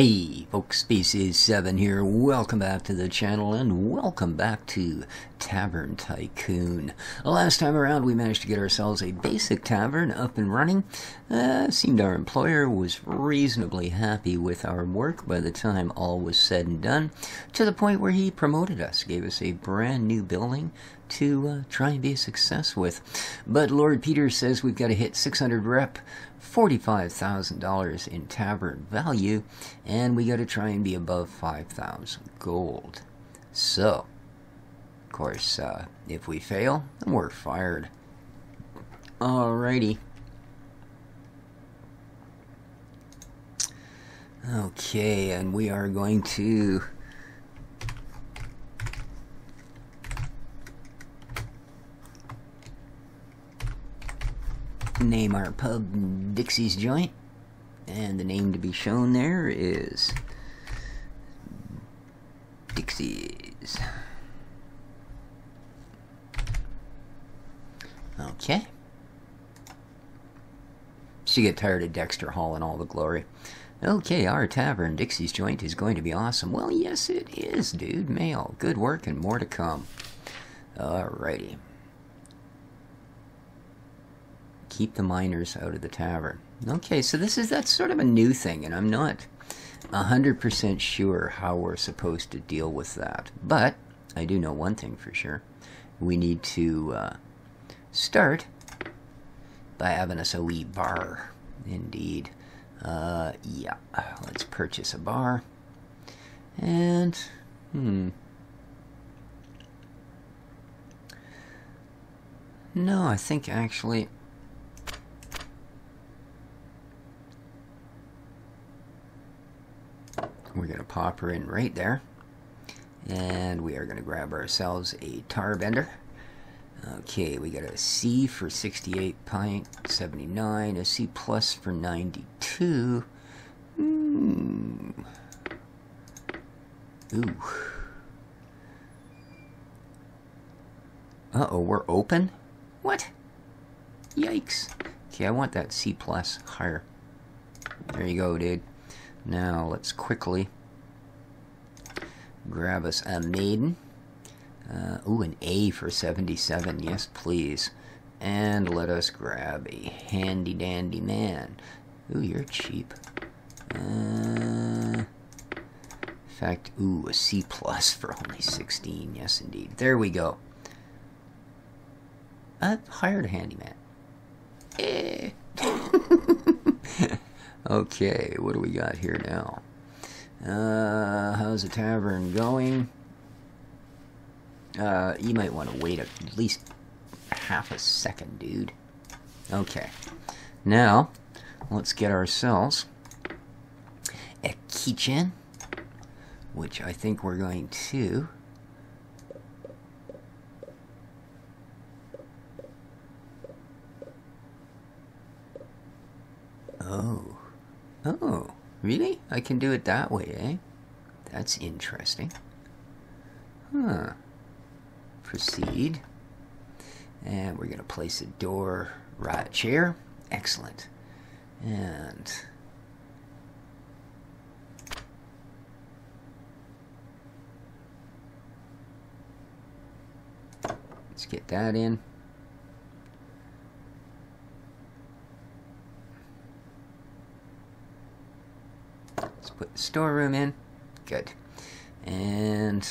Hey folks, Species 7 here. Welcome back to the channel and welcome back to Tavern Tycoon. Last time around we managed to get ourselves a basic tavern up and running. Seemed our employer was reasonably happy with our work by the time all was said and done, to the point where he promoted us, gave us a brand new building to try and be a success with. But Lord Peter says we've got to hit 600 rep, $45,000 in tavern value, and we got to try and be above 5,000 gold. So, of course, if we fail, then we're fired. Alrighty. Okay, and we are going to name our pub Dixie's Joint, and the name to be shown there is Dixie's. Okay. So you get tired of Dexter Hall and all the glory. Okay, our tavern Dixie's Joint is going to be awesome. Well, yes it is, dude. Mail, good work, and more to come. Alrighty. Keep the miners out of the tavern. Okay, so that's sort of a new thing, and I'm not 100% sure how we're supposed to deal with that. But I do know one thing for sure: we need to start by having us a wee bar. Indeed, yeah. Let's purchase a bar, and no, I think actually. We're going to pop her in right there. And we are going to grab ourselves a tar bender. Okay, we got a C for 68 pint, 79, a C plus for 92. Ooh. Uh-oh, we're open? What? Yikes. Okay, I want that C plus higher. There you go, dude. Now, let's quickly grab us a maiden. Ooh, an A for 77. Yes, please. And let us grab a handy-dandy man. Ooh, you're cheap. In fact, ooh, a C plus for only 16. Yes, indeed. There we go. I've hired a handyman. Eh. Okay, what do we got here now? How's the tavern going? You might want to wait at least half a second, dude. Okay. Now, let's get ourselves a kitchen, which I think we're going to Oh, really? I can do it that way, eh? That's interesting. Huh. Proceed. And we're going to place a door right here. Excellent. And let's get that in. Put the storeroom in. Good. And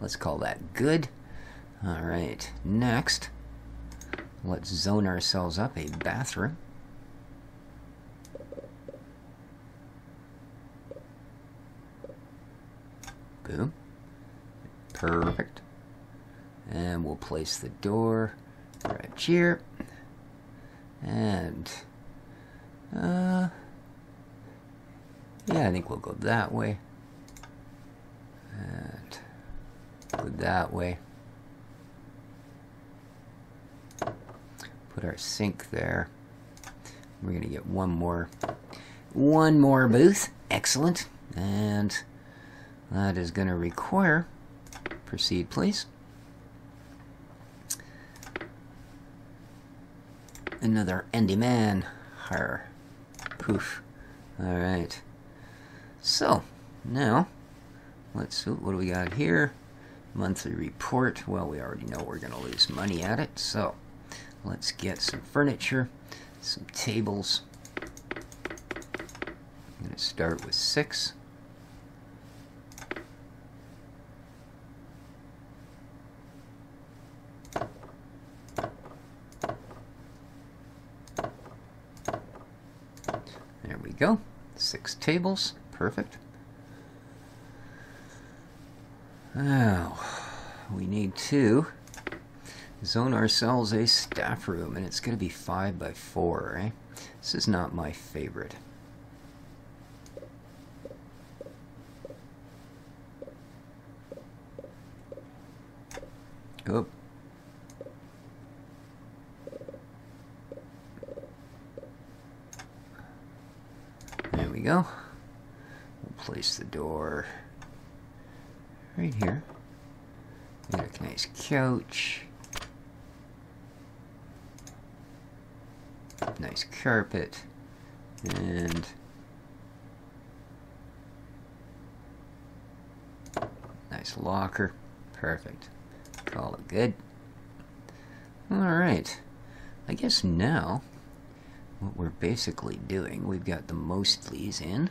let's call that good. Alright, next, let's zone ourselves up a bathroom. Boom. Perfect. And we'll place the door right here. And, yeah, I think we'll go that way. And go that way. Put our sink there. We're going to get one more booth. Excellent. And that is going to require, proceed please. another Endyman. Har. Poof. Alright. So, now, let's see, what do we got here? Monthly report. Well, we already know we're going to lose money at it, so let's get some furniture, some tables. I'm going to start with 6. There we go. 6 tables. Perfect. Oh, we need to zone ourselves a staff room, and it's going to be 5 by 4, right? This is not my favorite. Oh. There we go. We'll place the door right here. We got a nice couch. Nice carpet. And nice locker. Perfect. Call it good. Alright. I guess now what we're basically doing, we've got the mostlies in.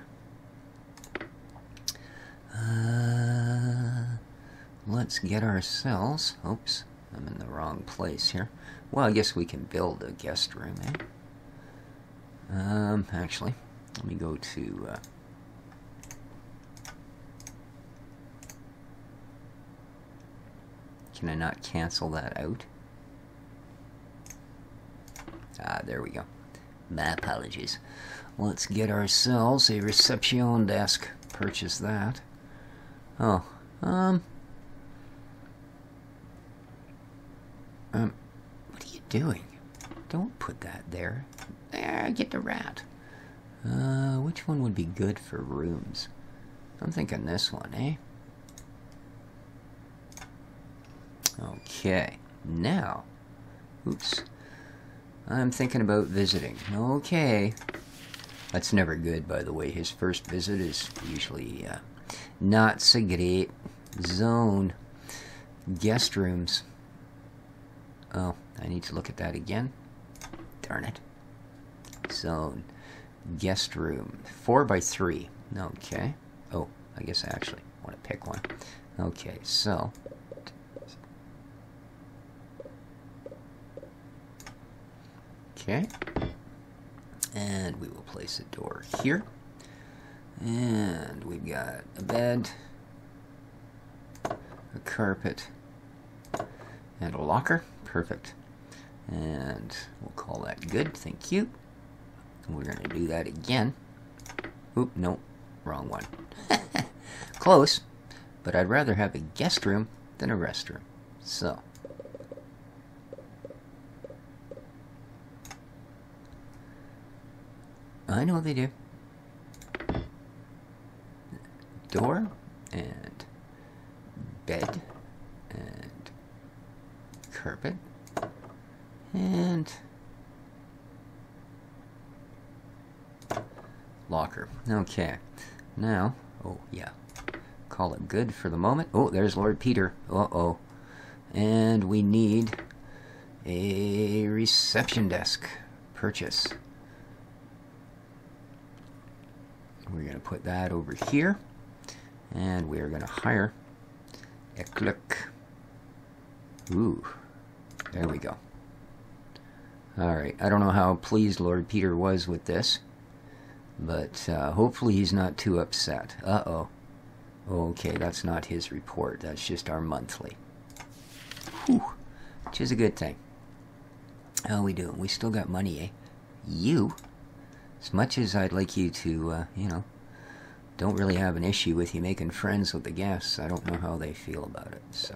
Let's get ourselves, oops, I'm in the wrong place here. Well, I guess we can build a guest room, eh? Actually, let me go to, can I not cancel that out? Ah, there we go. My apologies. Let's get ourselves a reception desk. Purchase that. Oh, what are you doing? Don't put that there. There, get the rat. Which one would be good for rooms? I'm thinking this one, eh? Okay, now, oops, I'm thinking about visiting. Okay, that's never good, by the way. His first visit is usually not so great. Zone, guest rooms. Oh, I need to look at that again. Darn it. Zone, guest room, 4 by 3. Okay. Oh, I guess I actually want to pick one. Okay, so okay, and we will place a door here, and we've got a bed, a carpet, and a locker. Perfect. And we'll call that good, thank you. And we're going to do that again. Oop, no, wrong one. Close, but I'd rather have a guest room than a restroom. So I know what they do. Door and bed and carpet and locker. Okay. Now, oh yeah, call it good for the moment. Oh, there's Lord Peter. Uh-oh. And we need a reception desk. Purchase. We're going to put that over here, and we're going to hire Ekluk. Ooh, there we go. Alright, I don't know how pleased Lord Peter was with this, but hopefully he's not too upset. Uh-oh. Okay, that's not his report, that's just our monthly. Whew, which is a good thing. How are we doing? We still got money, eh? You? As much as I'd like you to, you know, don't really have an issue with you making friends with the guests, I don't know how they feel about it, so.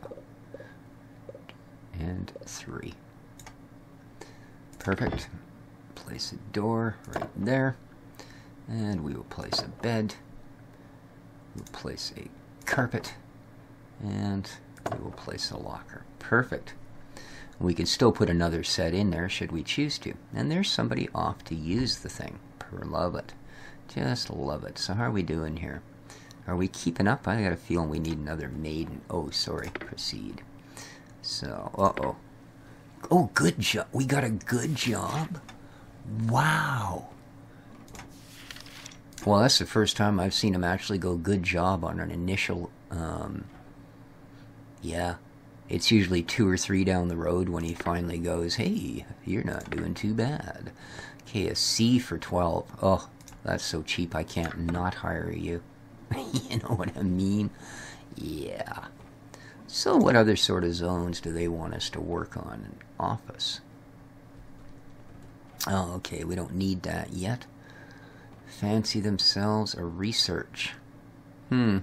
And 3. Perfect. Place a door right there. And we will place a bed. We'll place a carpet. And we will place a locker. Perfect. We can still put another set in there should we choose to. And there's somebody off to use the thing. Love it. Just love it. So how are we doing here? Are we keeping up? I got a feeling we need another maiden. Oh, sorry. Proceed. So, uh-oh. Oh, good job. We got a good job? Wow. Well, that's the first time I've seen him actually go good job on an initial, yeah. It's usually 2 or 3 down the road when he finally goes, hey, you're not doing too bad. Okay, a C for 12. Oh, that's so cheap I can't not hire you. You know what I mean? Yeah. So what other sort of zones do they want us to work on in office? Oh, okay, we don't need that yet. Fancy themselves a research. 5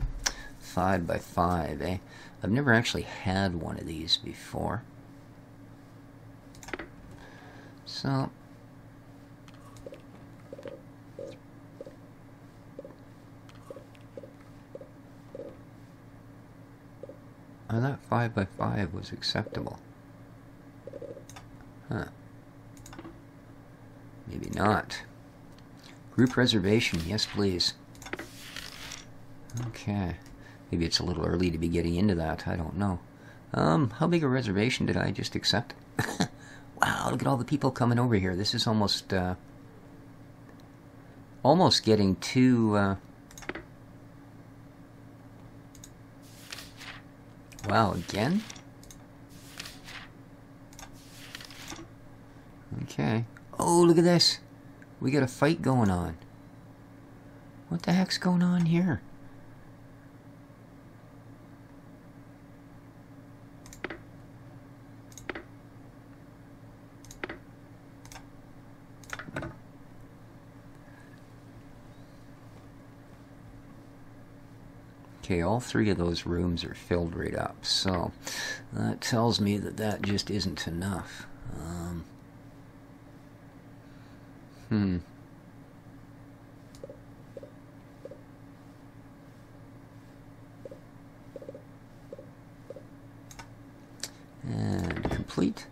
by 5, eh? I've never actually had one of these before. So... I thought 5 by 5 was acceptable. Huh. Maybe not. Group reservation, yes please. Okay. Maybe it's a little early to be getting into that, I don't know. How big a reservation did I just accept? Wow, look at all the people coming over here. This is almost, almost getting too, Wow, again? Okay. Oh, look at this! We got a fight going on. What the heck's going on here? Okay, all 3 of those rooms are filled right up, so that tells me that that just isn't enough. And complete.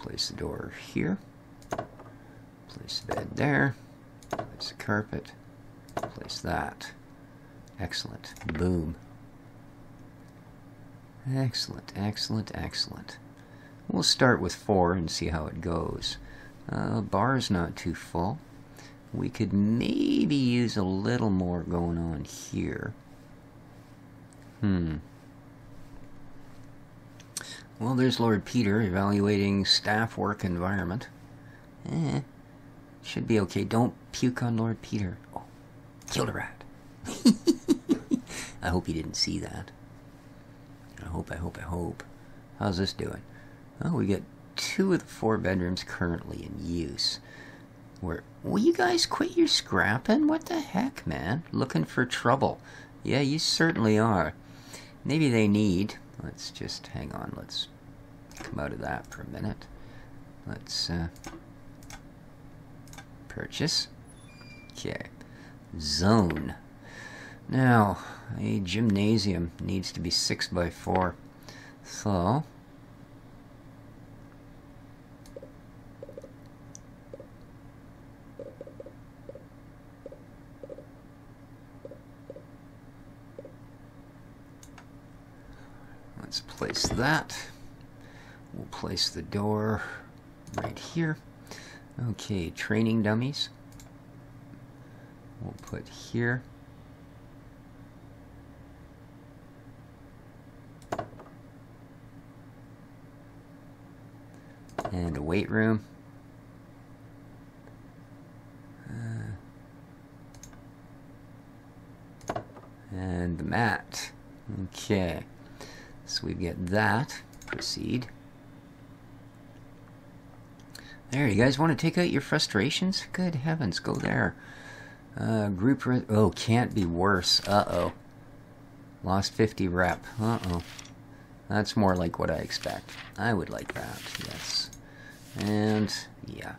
Place the door here. Place the bed there. Place the carpet. Place that. Excellent. Boom. Excellent, excellent, excellent. We'll start with 4 and see how it goes. Bar's not too full. We could maybe use a little more going on here. Well, there's Lord Peter evaluating staff work environment. Should be okay. Don't puke on Lord Peter. Oh, killed a rat. I hope he didn't see that. I hope. How's this doing? Oh, we got 2 of the 4 bedrooms currently in use. Will you guys quit your scrapping? What the heck, man? Looking for trouble. Yeah, you certainly are. Maybe they need... Let's just... Hang on, let's come out of that for a minute. Let's, purchase. Okay. Zone. Now, a gymnasium needs to be 6 by 4, so let's place that. We'll place the door right here. Okay, training dummies. We'll put here. And a weight room. And the mat. Okay. So we get that. Proceed. There, you guys want to take out your frustrations? Good heavens, go there. Group res... Oh, can't be worse. Uh-oh. Lost 50 rep. Uh-oh. That's more like what I expect. I would like that, yes. And, yeah.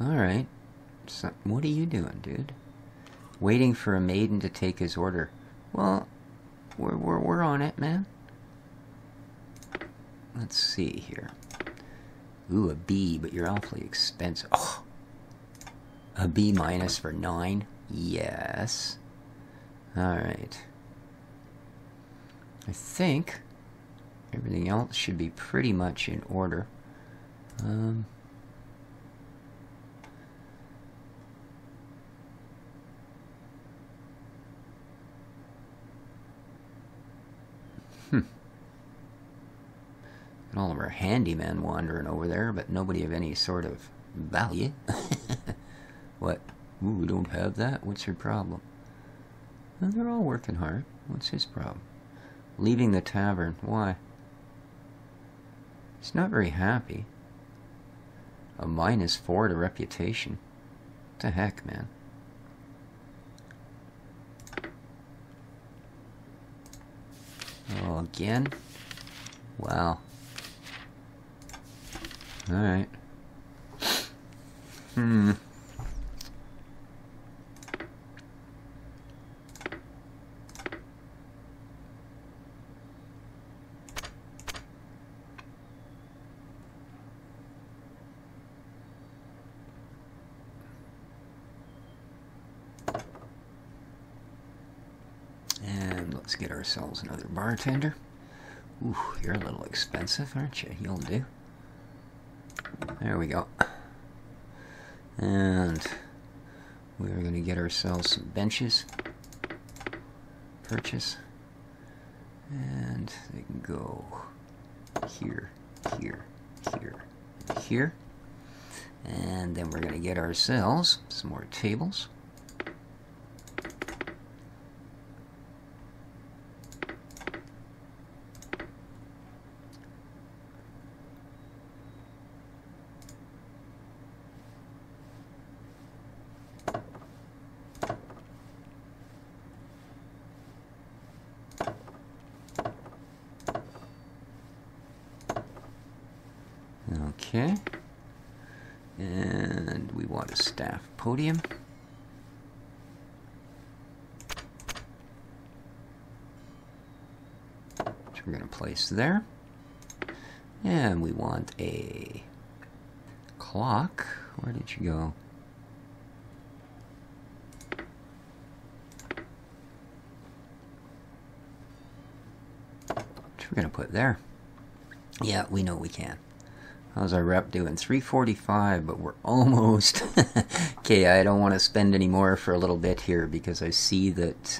Alright. So, what are you doing, dude? Waiting for a maiden to take his order. Well, we're on it, man. Let's see here. Ooh, a B, but you're awfully expensive. Oh, a B minus for 9. Yes. All right. I think everything else should be pretty much in order. All of our handymen wandering over there, but nobody of any sort of value. What? Ooh, we don't have that? What's your problem? Well, they're all working hard. What's his problem? Leaving the tavern. Why? He's not very happy. A -4 to reputation. What the heck, man? Oh, again? Wow. Alright. And let's get ourselves another bartender. Ooh, you're a little expensive, aren't you? You'll do. There we go. And we're going to get ourselves some benches. Purchase. And they can go here, here, here, here. And then we're going to get ourselves some more tables. Okay, and we want a staff podium. Which we're going to place there. And we want a clock. Where did you go? Which we're going to put there. Yeah, we know we can. How's our rep doing? 345, but we're almost. Okay, I don't want to spend any more for a little bit here because I see that,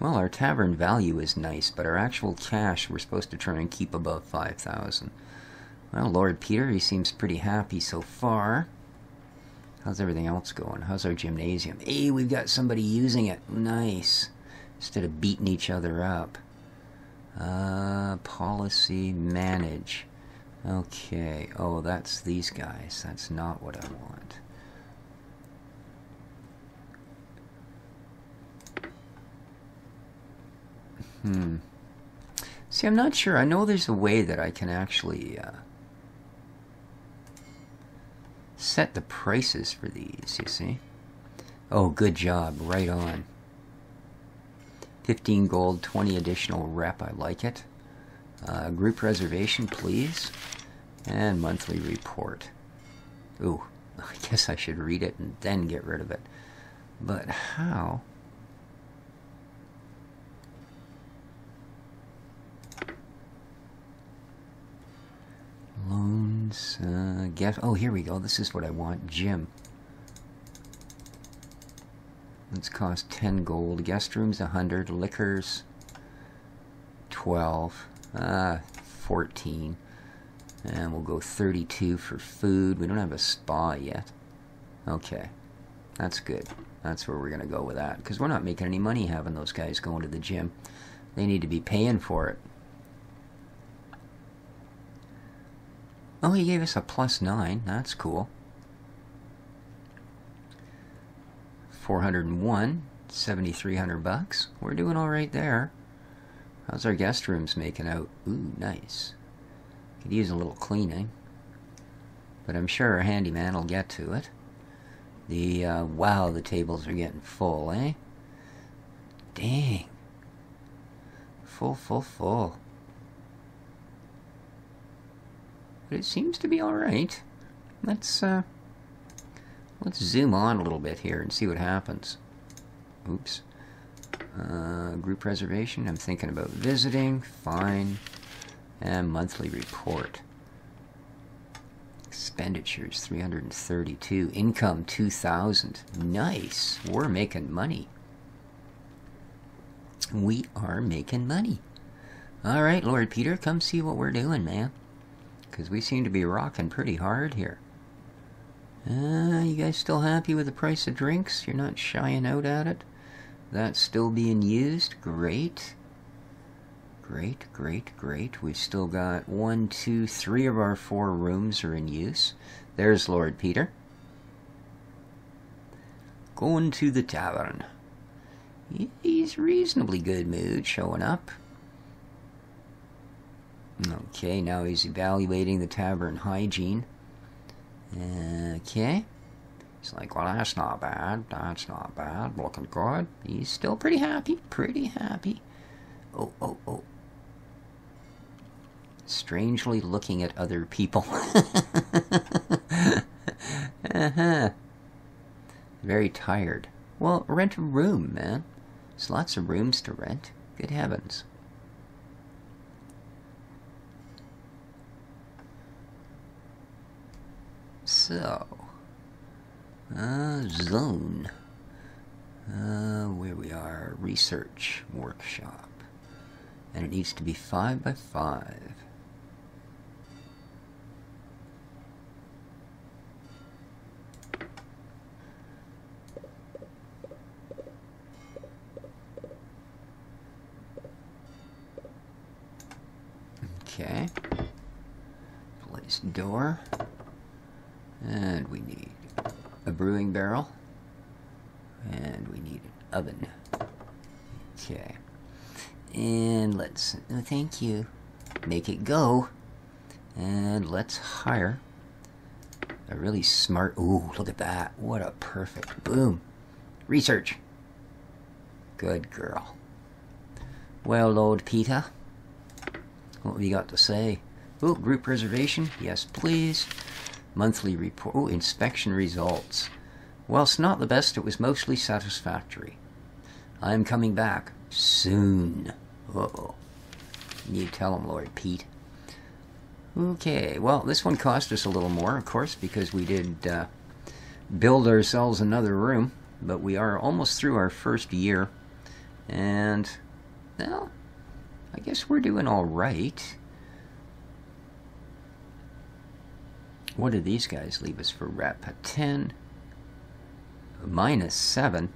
well, our tavern value is nice, but our actual cash we're supposed to try and keep above 5,000. Well, Lord Peter, he seems pretty happy so far. How's everything else going? How's our gymnasium? Hey, we've got somebody using it. Nice. Instead of beating each other up. Policy manage. Okay. Oh, that's these guys. That's not what I want. See, I'm not sure. I know there's a way that I can actually set the prices for these, you see. Oh, good job. Right on. 15 gold, 20 additional rep, I like it. Group reservation, please. And monthly report. Ooh, I guess I should read it and then get rid of it. But how? Loans, get... Oh, here we go. This is what I want. Gym. It's cost 10 gold. Guest rooms 100. Liquors 12. 14. And we'll go 32 for food. We don't have a spa yet. Okay. That's good. That's where we're going to go with that. Because we're not making any money having those guys going to the gym. They need to be paying for it. Oh, he gave us a +9. That's cool. 401, 7,300 bucks. We're doing all right there. How's our guest rooms making out? Ooh, nice. Could use a little cleaning, but I'm sure our handyman will get to it. The wow, the tables are getting full, eh? Dang. Full. but it seems to be all right. Let's zoom on a little bit here and see what happens. Oops. Group reservation. I'm thinking about visiting. Fine. And monthly report. Expenditures 332. Income 2,000. Nice. We're making money. We are making money. All right, Lord Peter, come see what we're doing, man. Because we seem to be rocking pretty hard here. You guys still happy with the price of drinks? You're not shying out at it? That's still being used? Great. Great, great, great. We've still got 1, 2, 3 of our 4 rooms are in use. There's Lord Peter. Going to the tavern. He's reasonably good mood showing up. Okay, now he's evaluating the tavern hygiene. Okay. He's like, well, that's not bad. That's not bad. Looking good. He's still pretty happy. Pretty happy. Oh, oh, oh. Strangely looking at other people. Uh-huh. Very tired. Well, rent a room, man. There's lots of rooms to rent. Good heavens. So, zone, where we are, research, workshop, and it needs to be 5 by 5. Okay, place door. And we need a brewing barrel. And we need an oven. Okay. And let's... Oh, thank you. Make it go. And let's hire a really smart... Ooh, look at that. What a perfect... Boom. Research. Good girl. Well, Lord Peter. What have you got to say? Ooh, group reservation. Yes, please. Monthly report. Oh, inspection results. Whilst not the best, it was mostly satisfactory. I am coming back soon. Uh-oh. You tell him, Lord Pete. Okay, well, this one cost us a little more, of course, because we did build ourselves another room, but we are almost through our first year, and, well, I guess we're doing all right. What do these guys leave us for rep? A 10. Minus 7.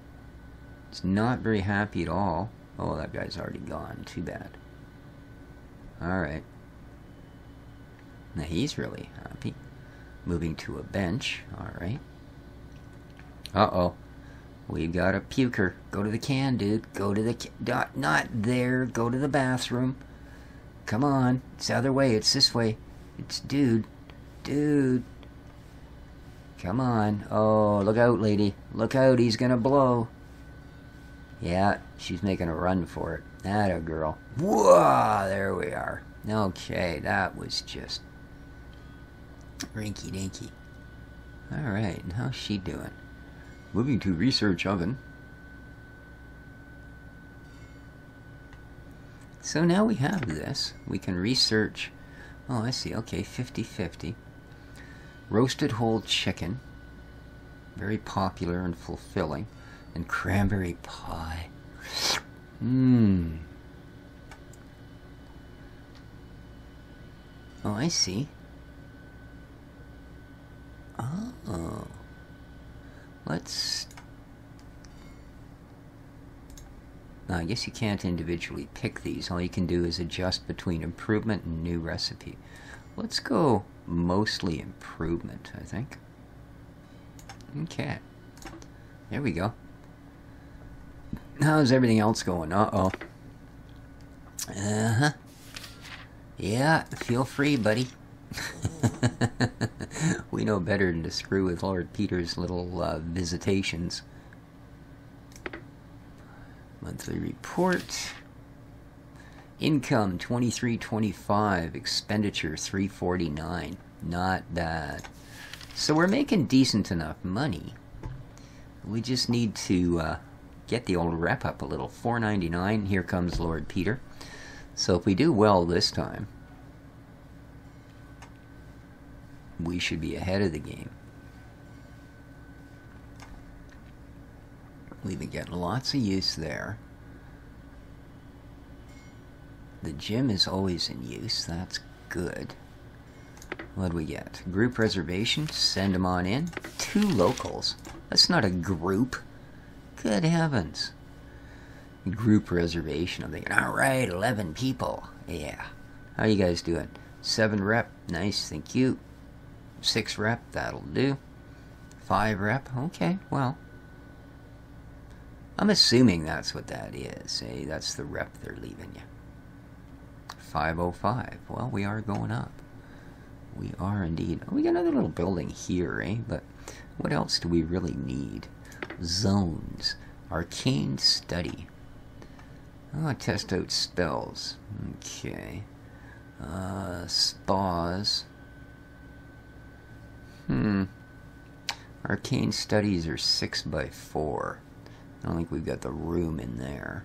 It's not very happy at all. Oh, that guy's already gone. Too bad. Alright. Now he's really happy. Moving to a bench. Alright. Uh-oh. We've got a puker. Go to the can, dude. Go to the can. Not there. Go to the bathroom. Come on. It's the other way. It's this way. It's dude. Dude. Come on. Oh, look out, lady. Look out, he's gonna blow. Yeah, she's making a run for it. That a girl. Whoa, there we are. Okay, that was just rinky-dinky. Alright, how's she doing? Moving to research oven. So now we have this. We can research... Oh, I see. Okay, 50-50. Roasted whole chicken, very popular and fulfilling, and cranberry pie. Mmm. Oh, I see. Oh. Let's... Now, I guess you can't individually pick these. All you can do is adjust between improvement and new recipe. Let's go mostly improvement, I think. Okay. There we go. How's everything else going? Uh-oh. Uh-huh. Yeah, feel free, buddy. We know better than to screw with Lord Peter's little visitations. Monthly report. Income, 2325. Expenditure, 349. Not bad. So we're making decent enough money. We just need to get the old rep up a little. 499. Here comes Lord Peter. So if we do well this time, we should be ahead of the game. We've been getting lots of use there. The gym is always in use. That's good. What do we get? Group reservation. Send them on in. 2 locals. That's not a group. Good heavens. Group reservation. I'm thinking, alright, 11 people. Yeah. How you guys doing? 7 rep. Nice, thank you. 6 rep. That'll do. 5 rep. Okay, well. I'm assuming that's what that is. Hey, that's the rep they're leaving you. 505. Well, we are going up. We are indeed. Oh, we got another little building here, eh? But what else do we really need? Zones. Arcane study. Oh, test out spells. Okay. Spas. Arcane studies are 6x4. I don't think we've got the room in there.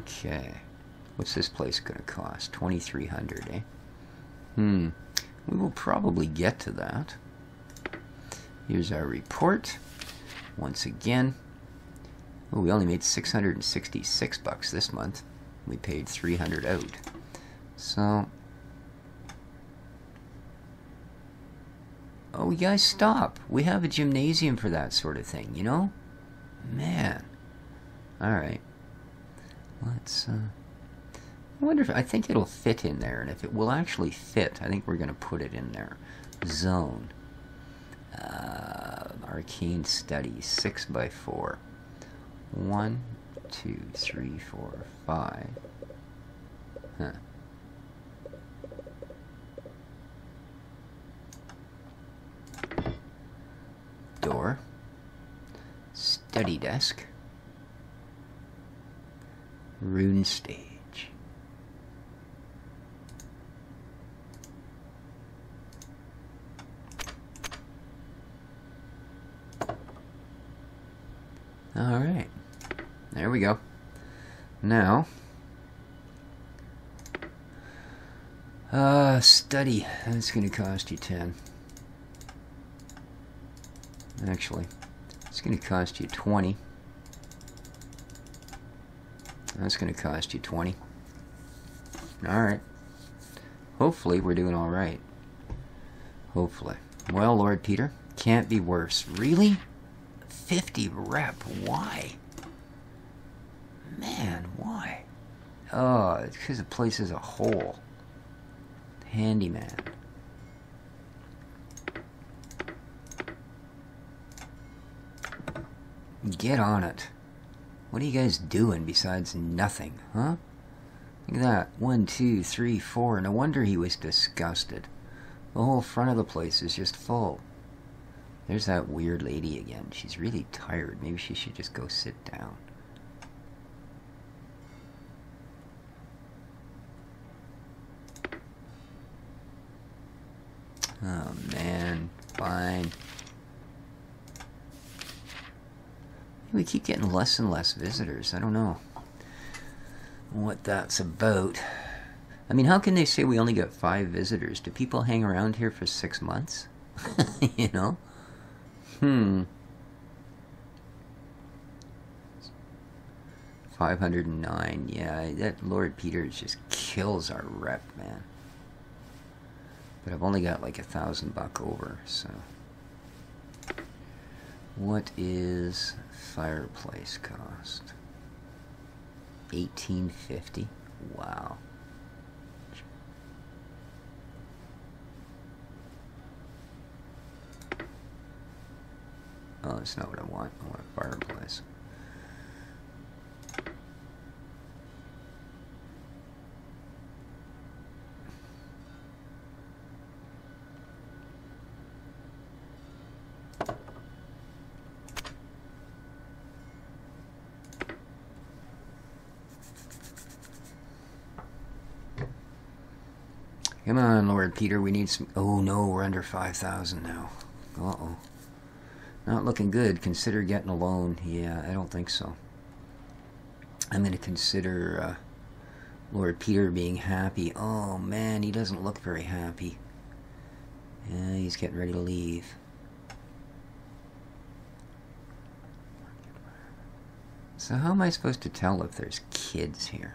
Okay. What's this place gonna cost? 2300, eh? We will probably get to that. Here's our report. Once again. Oh, we only made 666 bucks this month. We paid 300 out. So. Oh, you guys stop. We have a gymnasium for that sort of thing, you know? Man. Alright. Let's, I wonder if, I think it'll fit in there, and if it will actually fit, I think we're going to put it in there. Zone. Arcane studies. 6x4. 1, 2, 3, 4, 5. Huh. Door. Study desk. Rune stage. Alright. There we go. Now, study. That's going to cost you 10. Actually, it's going to cost you 20. That's going to cost you 20. Alright. Hopefully we're doing alright. Hopefully. Well, Lord Peter, can't be worse. Really? 50 rep. Why? Man, why? Oh, it's because the place is a hole. Handyman. Get on it. What are you guys doing besides nothing, huh? Look at that. 1, 2, 3, 4. No wonder he was disgusted. The whole front of the place is just full. There's that weird lady again. She's really tired. Maybe she should just go sit down. Oh, man. Fine. We keep getting less and less visitors. I don't know what that's about. I mean, how can they say we only got 5 visitors? Do people hang around here for 6 months? You know? Hmm. 509. Yeah, that Lord Peter just kills our rep, man. But I've only got like 1,000 buck over, so. What is fireplace cost? 1850. Wow. Oh, that's not what I want. I want a fireplace. Come on, Lord Peter, we need some... Oh, no, we're under 5,000 now. Uh-oh. Not looking good. Consider getting a loan. Yeah, I don't think so. I'm going to consider Lord Peter being happy. Oh, man, he doesn't look very happy. Yeah, he's getting ready to leave. So how am I supposed to tell if there's kids here?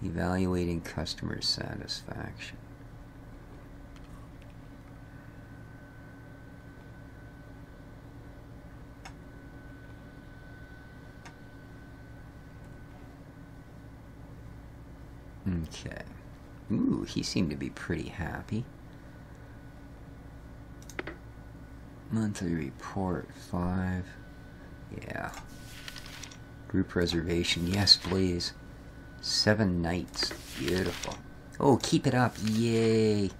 Evaluating customer satisfaction. Okay. Ooh, he seemed to be pretty happy. Monthly report, 5. Yeah. Group reservation, yes please. 7 nights. Beautiful. Oh, keep it up. Yay.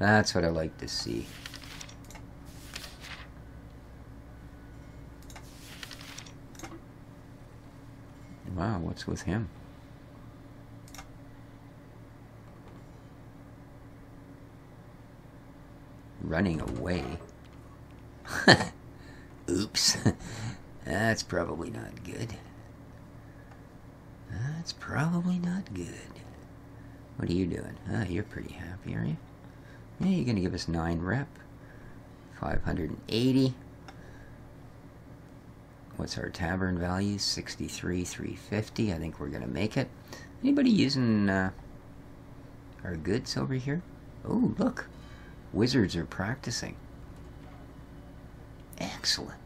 That's what I like to see. Wow, what's with him? Running away. Oops. That's probably not good. That's probably not good. What are you doing? Ah, you're pretty happy, are you? Yeah, you're going to give us 9 rep. 580. What's our tavern value? 63, 350. I think we're going to make it. Anybody using our goods over here? Oh, look. Wizards are practicing. Excellent.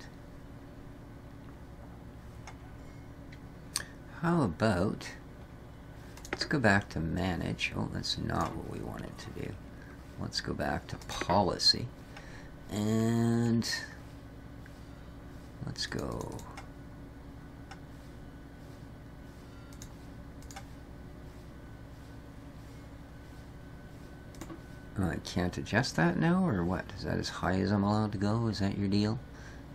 How about, let's go back to manage. Oh, that's not what we wanted to do. Let's go back to policy. And let's go. Oh, I can't adjust that now, or what? Is that as high as I'm allowed to go? Is that your deal?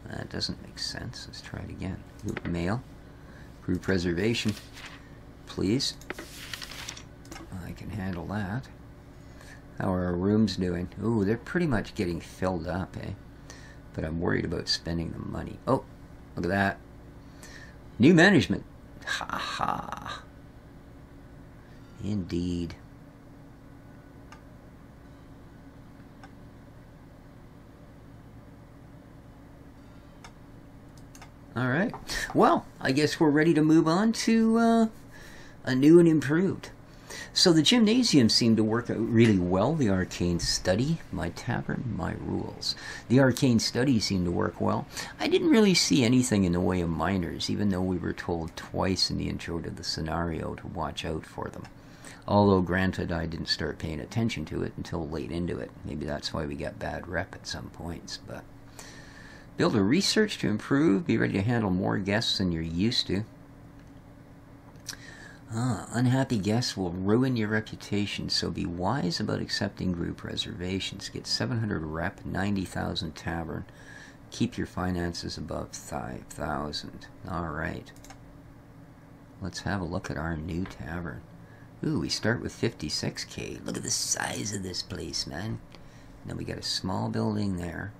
That doesn't make sense. Let's try it again. Oop, mail. Group reservation, please. I can handle that. How are our rooms doing? Ooh, they're pretty much getting filled up, eh? But I'm worried about spending the money. Oh, look at that. New management. Ha ha. Indeed. Alright, well, I guess we're ready to move on to a new and improved. So the gymnasium seemed to work out really well. The arcane study, my tavern, my rules. The arcane study seemed to work well. I didn't really see anything in the way of minors, even though we were told twice in the intro to the scenario to watch out for them. Although, granted, I didn't start paying attention to it until late into it. Maybe that's why we got bad rep at some points, but... Build a research to improve. Be ready to handle more guests than you're used to. Unhappy guests will ruin your reputation, so be wise about accepting group reservations. Get 700 rep, 90,000 tavern. Keep your finances above 5,000. All right. Let's have a look at our new tavern. Ooh, we start with 56K. Look at the size of this place, man. Now we got a small building there.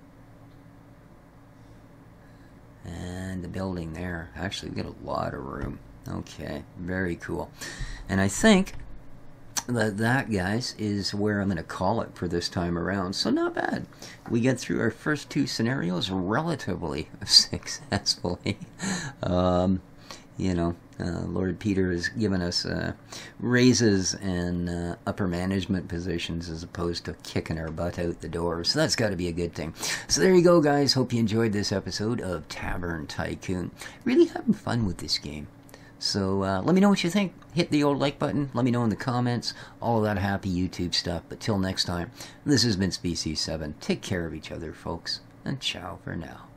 And the building there. Actually, we got a lot of room. Okay, very cool. And I think that, guys, is where I'm going to call it for this time around. So not bad. We get through our first 2 scenarios relatively successfully. You know, Lord Peter has given us raises and upper management positions as opposed to kicking our butt out the door. So that's got to be a good thing. So there you go, guys. Hope you enjoyed this episode of Tavern Tycoon. Really having fun with this game. So let me know what you think. Hit the old like button. Let me know in the comments. All of that happy YouTube stuff. But till next time, this has been Species 7. Take care of each other, folks. And ciao for now.